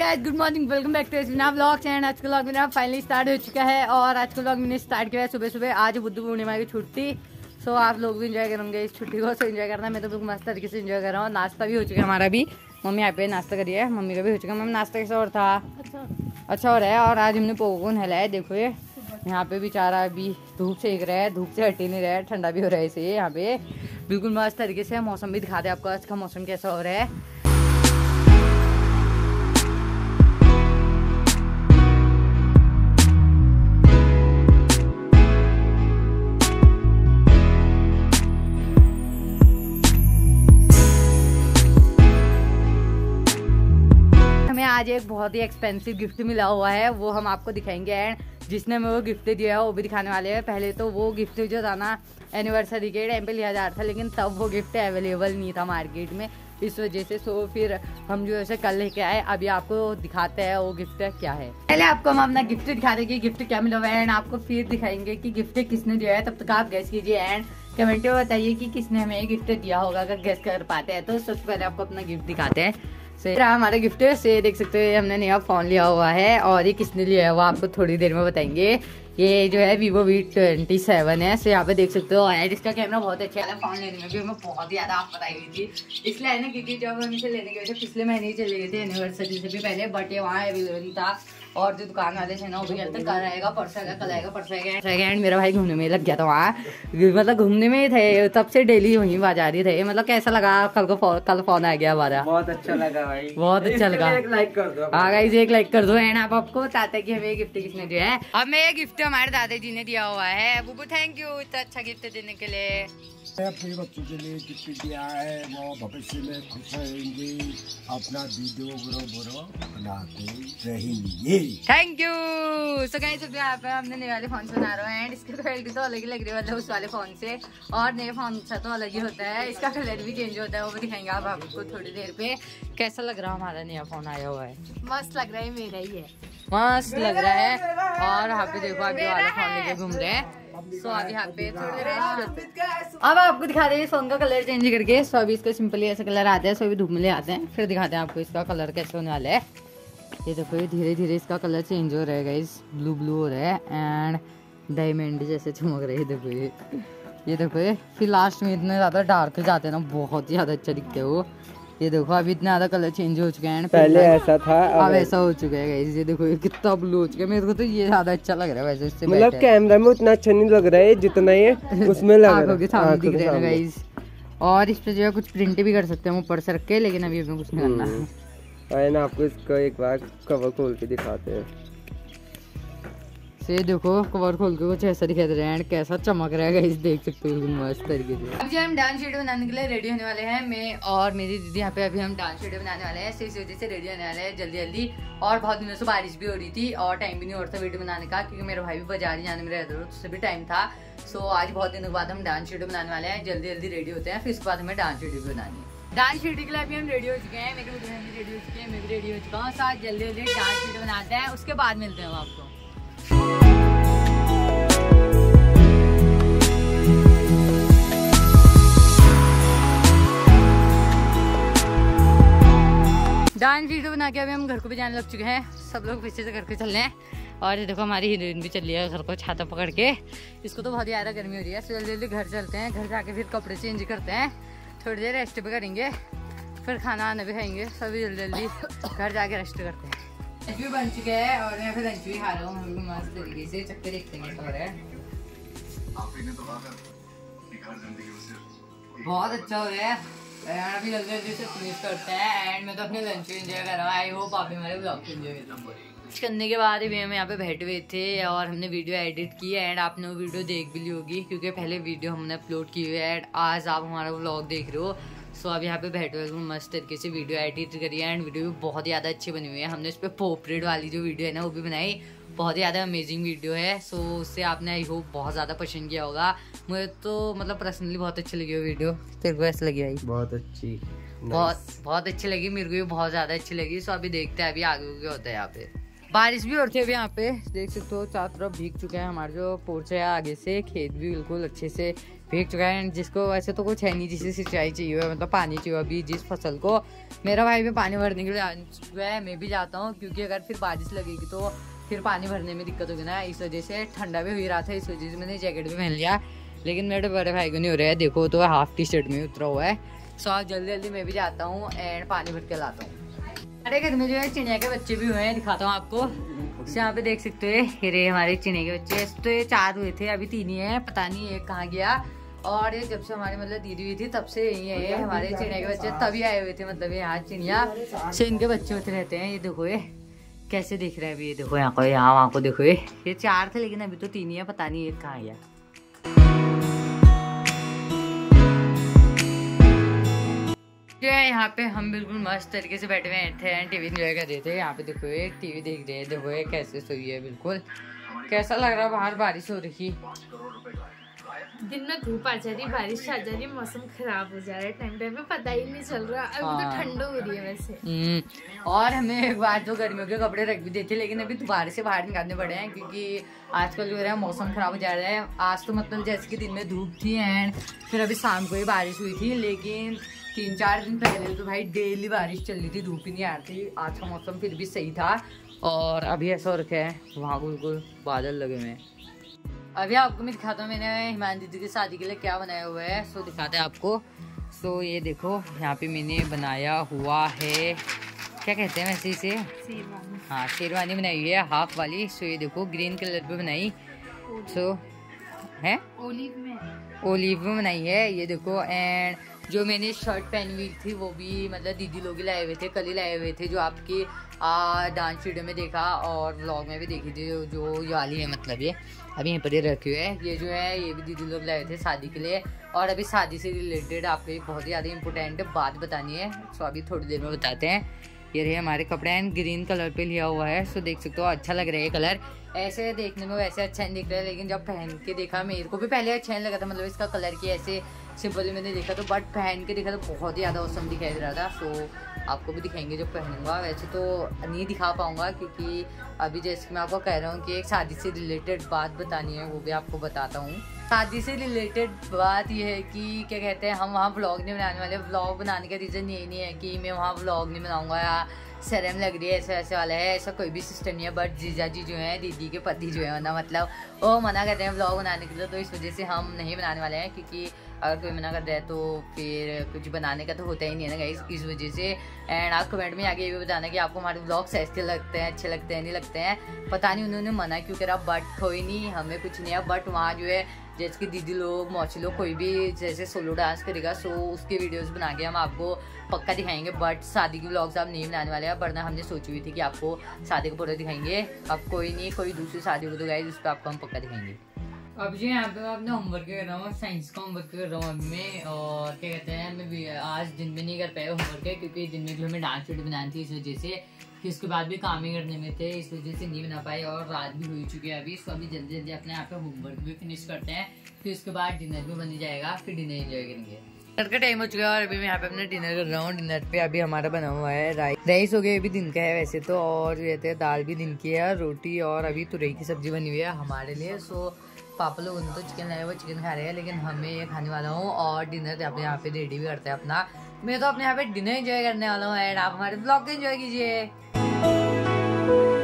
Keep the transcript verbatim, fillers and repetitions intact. Guys good morning, welcome back to Bina vlogs and आज का vlog मेरा फाइनली स्टार्ट हो चुका है। और आज का व्लॉग मैंने स्टार्ट किया है सुबह सुबह। आज बुद्ध पूर्णिमा की छुट्टी, सो आप लोग भी एंजॉय करेंगे इस छुट्टी को। सो एंजॉय करना है, मैं तो बिल्कुल मस्त तरीके से एंजॉय कर रहा हूँ। नाश्ता भी हो चुका है, हमारा भी। मम्मी यहाँ पे नाश्ता करी है, मम्मी का भी हो चुका है। मम्मी नाश्ता कैसा और था? अच्छा अच्छा हो रहा है। और आज हमने पोगो को नहलाया। देखो ये यहाँ पे बेचारा अभी धूप सेक रहा है, धूप से हट ही नहीं रहा है, ठंडा भी हो रहा है इसे। यहाँ पे बिल्कुल मस्त तरीके से मौसम भी दिखाते हैं आपको, आज का मौसम कैसा हो रहा है। आज एक बहुत ही एक्सपेंसिव गिफ्ट मिला हुआ है, वो हम आपको दिखाएंगे। एंड जिसने हमें वो गिफ्ट दिया है वो भी दिखाने वाले हैं। पहले तो वो गिफ्ट जो था ना, एनिवर्सरी के टाइम पे लिया जा रहा था, लेकिन तब वो गिफ्ट अवेलेबल नहीं था मार्केट में, इस वजह से। सो फिर हम जो है कल लेके आए। अभी आपको दिखाते हैं वो गिफ्ट क्या है। पहले आपको हम अपना गिफ्ट दिखा देंगे, गिफ्ट क्या मिला हुआ है। एंड आपको फिर दिखाएंगे कि गिफ्ट किसने दिया है। तब तक आप गैस कीजिए एंड कमेंट में बताइए कि किसने हमें गिफ्ट दिया होगा। अगर गैस कर पाते हैं तो सबसे पहले आपको अपना गिफ्ट दिखाते हैं। हमारा गिफ्ट से देख सकते हो, हमने नया फोन लिया हुआ है। और ये किसने लिया है वो आपको थोड़ी देर में बताएंगे। ये जो है Vivo वी ट्वेंटी सेवन है। सो यहाँ पे देख सकते हो, और इसका कैमरा बहुत अच्छा है। फोन लेने में भी हमें बहुत ज्यादा आप बताई हुई थी, इसलिए है ना, क्योंकि जब हम इसे लेने गए थे पिछले महीने ही चले गए थे, एनिवर्सरी से भी पहले, बट ये वहाँ अवेलेबल नहीं था। और जो दुकान वाले थे ना, वो भी कहते हैं कल आएगा, परसों आएगा, कल आएगा, परसों आएगा। एंड मेरा भाई घूमने में लग गया था वहाँ, मतलब घूमने में ही थे तब से, डेली वहीं बाजार ही थे। मतलब कैसा लगा कल को? कल फोन आ गया हमारा, बहुत अच्छा लगा भाई, बहुत अच्छा लगा। एक लाइक कर दो, हाँ गाइस एक लाइक कर दो। एंड आप आपको बताते हैं कि हमें गिफ्ट किसने दिया है। हमें ये गिफ्ट हमारे दादाजी ने दिया हुआ है। बुबू थैंक यू इतना अच्छा गिफ्ट देने के लिए। अपने बच्चों के लिए गिफ्ट दिया है, वो भविष्य में खुश रहेंगे, अपना वीडियो बुरो बुरो बनाते रहेंगे। Thank you. सो गाइस अभी यहाँ पे हमने नए वाले फोन बना रहे हैं। एंड इसकी क्वालिटी तो अलग ही लग रही है, मतलब उस वाले फोन से और नए फोन से तो अलग ही होता है। इसका कलर भी चेंज होता है, वो भी दिखाएंगे आप आपको थोड़ी देर पे। कैसा लग रहा है हमारा नया फोन आया हुआ है? मस्त लग रहा है, मेरा ही है, मस्त लग रहा है। और यहाँ पे देखो अभी वाला फोन लेके घूम रहे हैं। सो अभी यहाँ पे अब आपको दिखा देंगे फोन का कलर चेंज करके। सो अभी इसका सिंपली ऐसे कलर आते हैं, सो अभी धूप में ले आते हैं, फिर दिखाते हैं आपको इसका कलर कैसे होने वाला है। ये देखो धीरे धीरे इसका कलर चेंज हो रहा है गाइस, ब्लू ब्लू हो रहा है एंड डायमंड जैसे चमक रहे। देखो ये ये देखो फिर लास्ट में इतने ज़्यादा डार्क जाते हैं ना, बहुत ही ज़्यादा अच्छा दिखते हो। ये देखो अभी इतना ज्यादा कलर चेंज हो चुके हैं, पहले ऐसा था अब ऐसा हो चुका है। ये देखो ये कितना ब्लू हो चुका है, मेरे को तो ये ज्यादा अच्छा लग रहा है वैसे इससे। मतलब कैमरा में उतना अच्छा नहीं लग रहा है जितना ये उसमें लग रहा है, सामने दिख रहा है गाइस। और इस पे जो है कुछ प्रिंट भी कर सकते हैं ऊपर से रख के, लेकिन अभी हमें कुछ नहीं करना है। आए ना आपको इसका एक बार कवर खोल के दिखाते हैं। ये देखो कवर खोल के कुछ ऐसा दिखा रहा है, कैसा चमक रहा है गाइस, देख सकते हो मस्त तरीके से। अब जो हम डांस वीडियो बनाने के लिए रेडी होने वाले हैं, मैं और मेरी दीदी यहाँ पे। अभी हम डांस वीडियो बनाने वाले हैं, इस वजह से रेडी होने वाले हैं जल्दी जल्दी। और बहुत दिनों से बारिश भी हो रही थी और टाइम भी नहीं हो रहा था वीडियो बनाने का, क्योंकि मेरा भाई भी बाजार ही जाने में रहता था, उससे भी टाइम था। सो आज बहुत दिनों के बाद हम डांस वीडियो बनाने वाले हैं, जल्दी जल्दी रेडी होते हैं, फिर उसके बाद हमें डांस वीडियो बनानी है। डांस वीडियो के लिए अभी हम रेडी हो चुके हैं, मेरे बहन भी रेडी हो चुके हैं, मैं भी रेडी हो चुका हूँ। साथ जल्दी जल्दी डांस वीडियो बनाते हैं, उसके बाद मिलते हैं हम आपको। डांस वीडियो बना के अभी हम घर को भी जाने लग चुके हैं, सब लोग पीछे से घर को चल रहे हैं। और ये देखो हमारी हीरोइन भी चल रही है घर को छाता पकड़ के, इसको तो बहुत ज़्यादा गर्मी हो रही है। सो जल्दी जल्दी घर चलते हैं, घर जाके फिर कपड़े चेंज करते हैं, थोड़ी देर रेस्ट भी करेंगे, फिर खाना वाना भी खाएंगे, सभी जल्दी जल्दी घर जाके रेस्ट करते हैं। लंच भी बन चुके हैं और यहाँ पे लंच भी खा रहा हूँ हम मस्त तरीके से। चक्कर देखते हैं तो है बहुत अच्छा हो रहा है। अभी जल्दी जल्दी से फिनिश करते हैं एंड मैं तो अपने लंच को एंजॉय कर रहा हूँ। आई होप आप भी हमारे ब्लॉग को एंजॉय कर रहे हो। लंच करने के बाद भी हम यहाँ पे बैठे हुए थे और हमने वीडियो एडिट की एंड आपने वो वीडियो देख भी ली होगी, क्योंकि पहले वीडियो हमने अपलोड की हुई है एंड आज आप हमारा ब्लॉग देख रहे हो। सो so, अब यहाँ पे बैठे हुए मस्त तरीके से वीडियो एडिट करी है एंड वीडियो भी बहुत ज़्यादा अच्छी बनी हुई है। हमने उस पर पोर्ट्रेट वाली जो वीडियो है ना, वो भी बनाई, बहुत ज़्यादा अमेजिंग वीडियो है। सो so, उससे आपने आई होप बहुत ज़्यादा पसंद किया होगा। मुझे तो मतलब पर्सनली बहुत अच्छी लगी वो वीडियो। तेरे को ऐसी लगी भाई? बहुत अच्छी, बहुत बहुत अच्छी लगी, मेरे को भी बहुत ज़्यादा अच्छी लगी। सो so, अभी देखते हैं अभी आगे क्या होता है। यहाँ पे बारिश भी हो रही है, अभी यहाँ पे देख सकते हो चारों तरफ भीग चुके हैं। हमारे जो पोर्च है आगे से, खेत भी बिल्कुल अच्छे से फेंक चुका है। एंड जिसको वैसे तो कुछ है नहीं, जिसे सिंचाई चाहिए हुआ है, मतलब पानी चाहिए अभी जिस फसल को, मेरा भाई भी पानी भरने के लिए आ चुका है। मैं भी जाता हूँ क्योंकि अगर फिर बारिश लगेगी तो फिर पानी भरने में दिक्कत होगी ना, इस वजह से ठंडा भी हो रहा था, इस वजह से मैंने जैकेट भी पहन लिया। लेकिन मेरे बड़े भाई को नहीं हो रहा है, देखो तो हाफ टी शर्ट में उतरा हुआ है। सो आप जल्दी जल्दी मैं भी जाता हूँ एंड पानी भर के लाता हूँ। हमारे घर में जो है चिड़िया के बच्चे भी हुए हैं, दिखाता हूँ आपको। यहाँ पे देख सकते हो ये हमारे चिड़िया के बच्चे, तो ये चार हुए थे, अभी तीन ही है, पता नहीं एक कहाँ गया। और ये जब से हमारे मतलब दीदी हुई थी तब से यही है हमारे चिड़िया के बच्चे, तभी आए हुए थे, मतलब यहाँ चिड़िया से इनके बच्चे होते रहते हैं। ये देखो ये कैसे दिख रहा है अभी, ये देखो यहाँ को, यहाँ वहाँ को देखो, ये चार थे लेकिन अभी तो तीन ही है, पता नहीं एक कहाँ गया। यहाँ पे हम बिल्कुल मस्त तरीके से बैठे हुए थे, टीवी एंजॉय कर रहे थे। यहाँ पे देखो एक टीवी देख रहे हैं, देखो ये कैसे सोई है, बिल्कुल कैसा लग रहा है, बाहर बारिश हो रही, दिन में धूप आ जा रही, बारिश आ जा रही, मौसम खराब हो जा रहा है, टाइम टाइम पे पता ही नहीं चल रहा, अभी तो ठंड हो रही है वैसे। और हमें एक बार तो गर्मियों के कपड़े रख भी देते लेकिन अभी दोबारा से बाहर निकालने पड़े हैं क्योंकि आजकल जो है मौसम खराब हो जा रहा है। आज तो मतलब जैसे कि दिन में धूप थी एंड फिर अभी शाम को ही बारिश हुई थी, लेकिन तीन चार दिन पहले तो भाई डेली बारिश चल रही थी, धूप ही नहीं आ रही थी। आज का मौसम फिर भी सही था और अभी ऐसा हो रखा है, वहाँ बिल्कुल बादल लगे हुए हैं। अभी आपको मैं दिखाता हूँ मैंने हिमान दीदी की शादी के लिए क्या बनाया हुआ है, सो दिखाते हैं आपको। सो ये देखो यहाँ पे मैंने बनाया हुआ है, क्या कहते हैं वैसे इसे, हाँ शेरवानी बनाई हुई है हाफ वाली। सो ये देखो ग्रीन कलर पे बनाई, सो है ओलिव में, ओलिव में बनाई है ये देखो। एंड जो मैंने शर्ट पहनी हुई थी वो भी मतलब दीदी लोग लाए हुए थे, कल ही लाए हुए थे, जो आपकी डांस वीडियो में देखा और व्लॉग में भी देखी थी, जो ये वाली है, मतलब ये अभी यहाँ पर ये रखे हुए हैं, ये जो है ये भी दीदी लोग लाए थे शादी के लिए। और अभी शादी से रिलेटेड आपको एक बहुत ही ज़्यादा इंपॉर्टेंट बात बतानी है, सो अभी थोड़ी देर में बताते हैं। ये रहे हमारे कपड़े एंड ग्रीन कलर पे लिया हुआ है, सो देख सकते हो अच्छा लग रहा है कलर। ऐसे देखने में वैसे अच्छा नहीं दिख रहा है लेकिन जब पहन के देखा, मेरे को भी पहले अच्छा नहीं लगा था, मतलब इसका कलर की ऐसे सिंपल मैंने देखा तो, बट पहन के देखा तो बहुत ही ज़्यादा औसम दिखाई दे रहा था। सो आपको भी दिखाएंगे जब पहनूंगा, वैसे तो नहीं दिखा पाऊंगा क्योंकि अभी जैसे मैं आपको कह रहा हूँ कि एक शादी से रिलेटेड बात बतानी है, वो भी आपको बताता हूँ। शादी से रिलेटेड बात यह है कि क्या कहते हैं, हम वहाँ व्लॉग नहीं बनाने वाले। व्लॉग बनाने का रीज़न ये नहीं है कि मैं वहाँ व्लॉग नहीं बनाऊँगा या शर्म लग रही है ऐसे वैसे वाला है, ऐसा कोई भी सिस्टम नहीं है। बट जीजा जी जो है दीदी के पति जो है ना, मतलब वो मना कर रहे हैं व्लॉग बनाने के लिए, तो इस वजह से हम नहीं बनाने वाले हैं क्योंकि अगर कोई मना कर रहा है तो फिर कुछ बनाने का तो होता ही नहीं है ना गाइस, इस वजह से। एंड आप कमेंट में आगे ये भी बताना कि आपको हमारे व्लॉग्स ऐसे लगते हैं, अच्छे लगते हैं, नहीं लगते हैं, पता नहीं उन्होंने मना क्यों करा, बट कोई नहीं, हमें कुछ नहीं है। बट वहाँ जो है जैसे कि दीदी लोग, मौसी लोग, कोई भी जैसे सोलो डांस करेगा, सो उसके वीडियोस बना के हम आपको पक्का दिखाएंगे, बट शादी के व्लॉग्स आप नहीं बनाने वाले हैं, वरना हमने सोची हुई थी कि आपको शादी के पूरा दिखाएंगे। अब कोई नहीं, कोई दूसरी शादी को तो गाइस उस पर आपको हम पक्का दिखाएंगे। अब जो यहाँ पे मैं अपना होमवर्क कर रहा हूँ, साइंस का होमवर्क कर रहा हूँ अभी मैं, और क्या कहते हैं मैं आज दिन में नहीं कर पाया होमवर्क है क्योंकि दिन में हमें डांस वीडियो बनानी थी, इस वजह से फिर उसके बाद भी काम ही करने में थे, इस वजह से नहीं बना पाए और रात भी हो चुकी है अभी। सो अभी जल्दी जल्दी अपने यहाँ पे होमवर्क भी फिनिश करते हैं, फिर उसके बाद डिनर भी बन जाएगा, फिर डिनर एंजॉय करेंगे। डिनर का टाइम हो चुका है और अभी मैं यहाँ पे अपना डिनर कर रहा हूँ। डिनर पे अभी हमारा बना हुआ है राइस, राइस हो गया, ये भी दिन का है वैसे तो, और रहते हैं दाल भी दिन की है, रोटी और अभी तुरई की सब्जी बनी हुई है हमारे लिए। सो पापा लोग उनको तो चिकन लाए, वो चिकन खा रहे हैं लेकिन हमें ये खाने वाला हूँ। और डिनर अपने यहाँ पे रेडी भी करते हैं अपना, मैं तो अपने यहाँ पे डिनर एंजॉय करने वाला हूँ एंड आप हमारे ब्लॉग को एंजॉय कीजिए।